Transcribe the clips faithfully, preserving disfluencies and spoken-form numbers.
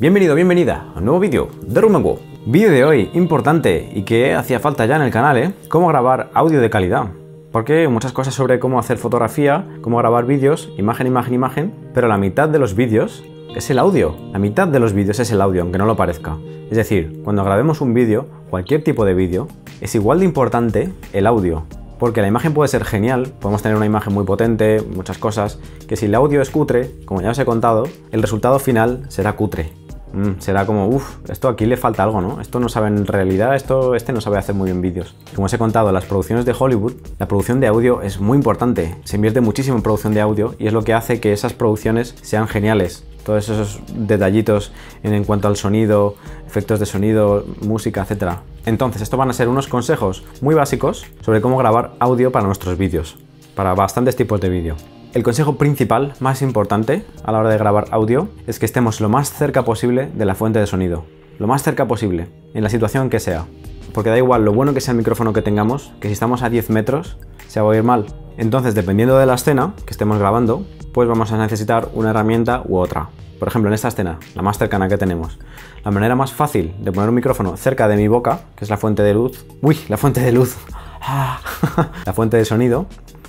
Bienvenido, bienvenida a un nuevo vídeo de Runbenguo. Vídeo de hoy importante y que hacía falta ya en el canal, ¿eh? Cómo grabar audio de calidad. Porque muchas cosas sobre cómo hacer fotografía, cómo grabar vídeos, imagen, imagen, imagen, pero la mitad de los vídeos es el audio. La mitad de los vídeos es el audio, aunque no lo parezca. Es decir, cuando grabemos un vídeo, cualquier tipo de vídeo, es igual de importante el audio. Porque la imagen puede ser genial, podemos tener una imagen muy potente, muchas cosas, que si el audio es cutre, como ya os he contado, el resultado final será cutre. Mm, será como, uff, esto aquí le falta algo, ¿no? Esto no sabe en realidad, esto, este no sabe hacer muy bien vídeos. Como os he contado, las producciones de Hollywood, la producción de audio es muy importante. Se invierte muchísimo en producción de audio y es lo que hace que esas producciones sean geniales. Todos esos detallitos en, en cuanto al sonido, efectos de sonido, música, etcétera. Entonces, estos van a ser unos consejos muy básicos sobre cómo grabar audio para nuestros vídeos, para bastantes tipos de vídeo. El consejo principal, más importante a la hora de grabar audio, es que estemos lo más cerca posible de la fuente de sonido. Lo más cerca posible, en la situación que sea. Porque da igual lo bueno que sea el micrófono que tengamos, que si estamos a diez metros, se va a oír mal. Entonces, dependiendo de la escena que estemos grabando, pues vamos a necesitar una herramienta u otra. Por ejemplo, en esta escena, la más cercana que tenemos. La manera más fácil de poner un micrófono cerca de mi boca, que es la fuente de luz... ¡Uy! La fuente de luz. La fuente de sonido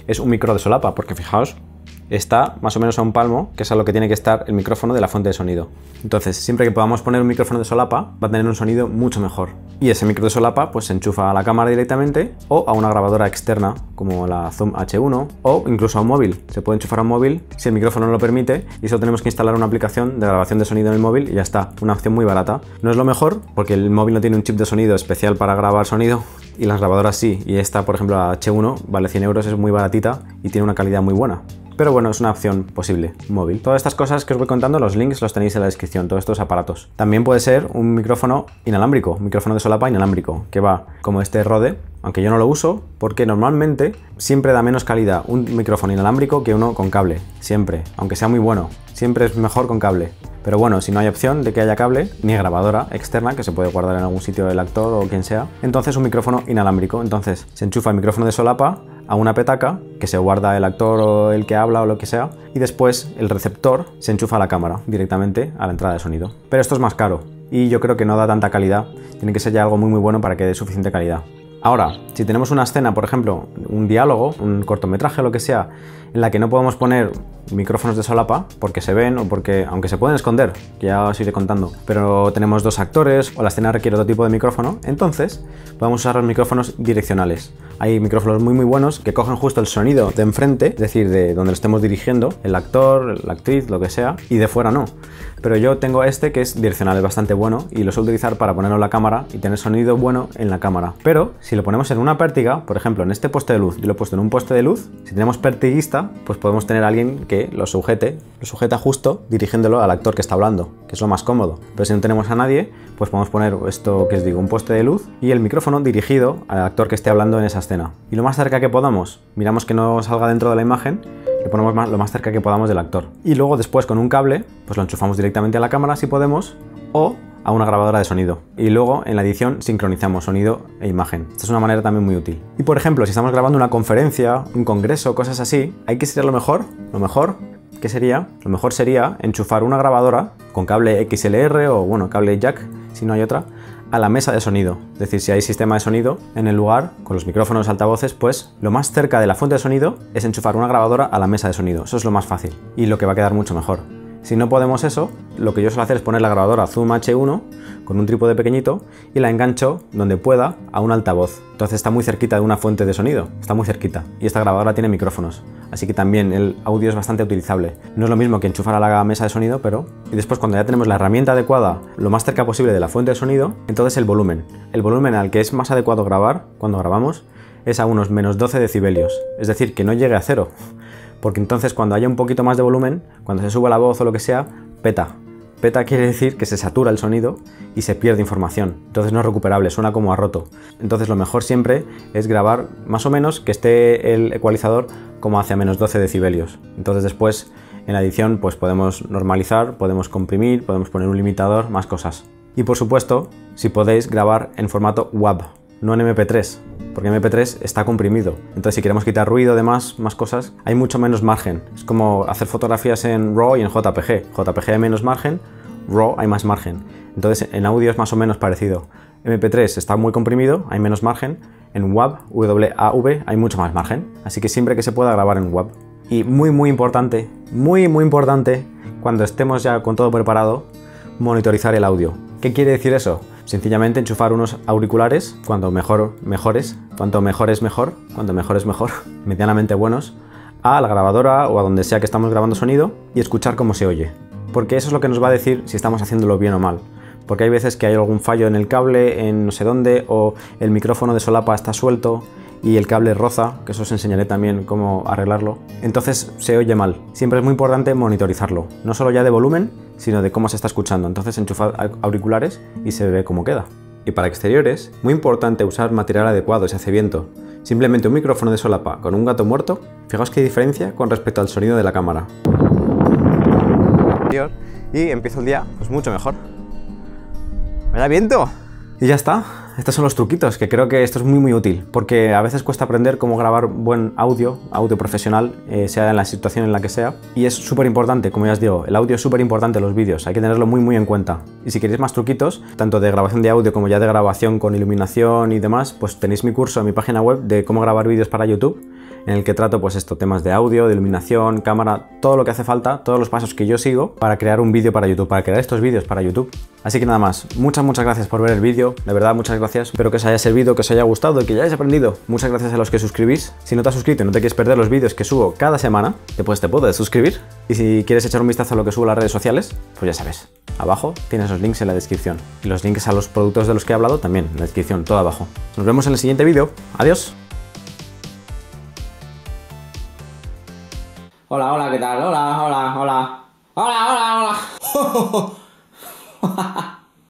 es un micro de solapa, porque fijaos, está más o menos a un palmo, que es a lo que tiene que estar el micrófono de la fuente de sonido. Entonces, siempre que podamos poner un micrófono de solapa, va a tener un sonido mucho mejor. Y ese micro de solapa pues se enchufa a la cámara directamente o a una grabadora externa, como la Zoom hache uno, o incluso a un móvil. Se puede enchufar a un móvil si el micrófono no lo permite, y solo tenemos que instalar una aplicación de grabación de sonido en el móvil y ya está. Una opción muy barata. No es lo mejor, porque el móvil no tiene un chip de sonido especial para grabar sonido, y las grabadoras sí. Y esta, por ejemplo, la hache uno, vale cien euros, es muy baratita y tiene una calidad muy buena. Pero bueno, es una opción posible, móvil. Todas estas cosas que os voy contando, los links los tenéis en la descripción, todos estos aparatos. También puede ser un micrófono inalámbrico, un micrófono de solapa inalámbrico, que va como este Rode, aunque yo no lo uso, porque normalmente siempre da menos calidad un micrófono inalámbrico que uno con cable, siempre, aunque sea muy bueno, siempre es mejor con cable. Pero bueno, si no hay opción de que haya cable, ni grabadora externa, que se puede guardar en algún sitio del actor o quien sea, entonces un micrófono inalámbrico. Entonces se enchufa el micrófono de solapa a una petaca que se guarda el actor o el que habla o lo que sea, y después el receptor se enchufa a la cámara directamente a la entrada de sonido. Pero esto es más caro y yo creo que no da tanta calidad, tiene que ser ya algo muy muy bueno para que dé suficiente calidad. Ahora, si tenemos una escena, por ejemplo, un diálogo, un cortometraje, lo que sea, en la que no podemos poner micrófonos de solapa porque se ven o porque, aunque se pueden esconder, que ya os iré contando, pero tenemos dos actores o la escena requiere otro tipo de micrófono, entonces podemos usar los micrófonos direccionales. Hay micrófonos muy muy buenos que cogen justo el sonido de enfrente, es decir, de donde lo estemos dirigiendo, el actor, la actriz, lo que sea, y de fuera no. Pero yo tengo este que es direccional, es bastante bueno y lo suelo utilizar para ponerlo en la cámara y tener sonido bueno en la cámara. Pero si lo ponemos en una pértiga, por ejemplo, en este poste de luz, yo lo he puesto en un poste de luz, si tenemos pértiguista, pues podemos tener a alguien que lo sujete, lo sujeta justo dirigiéndolo al actor que está hablando, que es lo más cómodo. Pero si no tenemos a nadie, pues podemos poner esto que os digo, un poste de luz y el micrófono dirigido al actor que esté hablando en esa escena. Y lo más cerca que podamos, miramos que no salga dentro de la imagen, le ponemos más, lo más cerca que podamos del actor. Y luego después con un cable, pues lo enchufamos directamente a la cámara si podemos, o a una grabadora de sonido, y luego en la edición sincronizamos sonido e imagen. Esta es una manera también muy útil. Y por ejemplo, si estamos grabando una conferencia, un congreso, cosas así, hay que ser lo mejor, lo mejor ¿qué sería? Lo mejor sería enchufar una grabadora con cable equis ele erre o bueno, cable jack, si no hay otra, a la mesa de sonido. Es decir, si hay sistema de sonido en el lugar, con los micrófonos, altavoces, pues lo más cerca de la fuente de sonido es enchufar una grabadora a la mesa de sonido. Eso es lo más fácil y lo que va a quedar mucho mejor. Si no podemos eso, lo que yo suelo hacer es poner la grabadora Zoom hache uno con un trípode pequeñito y la engancho donde pueda a un altavoz. Entonces está muy cerquita de una fuente de sonido, está muy cerquita. Y esta grabadora tiene micrófonos, así que también el audio es bastante utilizable. No es lo mismo que enchufar a la mesa de sonido, pero... Y después cuando ya tenemos la herramienta adecuada, lo más cerca posible de la fuente de sonido, entonces el volumen. El volumen al que es más adecuado grabar, cuando grabamos, es a unos menos doce decibelios, es decir, que no llegue a cero. Porque entonces cuando haya un poquito más de volumen, cuando se suba la voz o lo que sea, peta. Peta quiere decir que se satura el sonido y se pierde información. Entonces no es recuperable, suena como a roto. Entonces lo mejor siempre es grabar más o menos que esté el ecualizador como hacia menos doce decibelios. Entonces después en la edición pues podemos normalizar, podemos comprimir, podemos poner un limitador, más cosas. Y por supuesto, si podéis grabar en formato W A V. no en eme pe tres, porque eme pe tres está comprimido. Entonces, si queremos quitar ruido, demás, más cosas, hay mucho menos margen. Es como hacer fotografías en raw y en jota pe ge. jota pe ge hay menos margen, raw hay más margen. Entonces, en audio es más o menos parecido. eme pe tres está muy comprimido, hay menos margen. En W A V hay mucho más margen. Así que siempre que se pueda grabar en W A V. Y muy, muy importante, muy, muy importante, cuando estemos ya con todo preparado, monitorizar el audio. ¿Qué quiere decir eso? Sencillamente enchufar unos auriculares, cuanto mejor, mejores, cuanto mejores mejor, cuanto mejores mejor, medianamente buenos, a la grabadora o a donde sea que estamos grabando sonido y escuchar cómo se oye. Porque eso es lo que nos va a decir si estamos haciéndolo bien o mal. Porque hay veces que hay algún fallo en el cable, en no sé dónde, o el micrófono de solapa está suelto y el cable roza, que eso os enseñaré también cómo arreglarlo. Entonces se oye mal. Siempre es muy importante monitorizarlo, no solo ya de volumen, sino de cómo se está escuchando. Entonces enchufad auriculares y se ve cómo queda. Y para exteriores, muy importante usar material adecuado si hace viento. Simplemente un micrófono de solapa con un gato muerto, fijaos qué diferencia con respecto al sonido de la cámara. Y empiezo el día pues mucho mejor. ¡Me da viento! Y ya está. Estos son los truquitos, que creo que esto es muy muy útil, porque a veces cuesta aprender cómo grabar buen audio, audio profesional, eh, sea en la situación en la que sea, y es súper importante, como ya os digo, el audio es súper importante en los vídeos, hay que tenerlo muy muy en cuenta. Y si queréis más truquitos, tanto de grabación de audio como ya de grabación con iluminación y demás, pues tenéis mi curso en mi página web de cómo grabar vídeos para YouTube, en el que trato pues esto, temas de audio, de iluminación, cámara, todo lo que hace falta, todos los pasos que yo sigo para crear un vídeo para YouTube, para crear estos vídeos para YouTube. Así que nada más, muchas muchas gracias por ver el vídeo, de verdad muchas gracias, espero que os haya servido, que os haya gustado y que ya hayáis aprendido. Muchas gracias a los que suscribís, si no te has suscrito y no te quieres perder los vídeos que subo cada semana, pues te puedes suscribir, y si quieres echar un vistazo a lo que subo en las redes sociales, pues ya sabes, abajo tienes los links en la descripción, y los links a los productos de los que he hablado también en la descripción, todo abajo. Nos vemos en el siguiente vídeo, adiós. Hola, hola, ¿qué tal? Hola, hola, hola. Hola, hola, hola.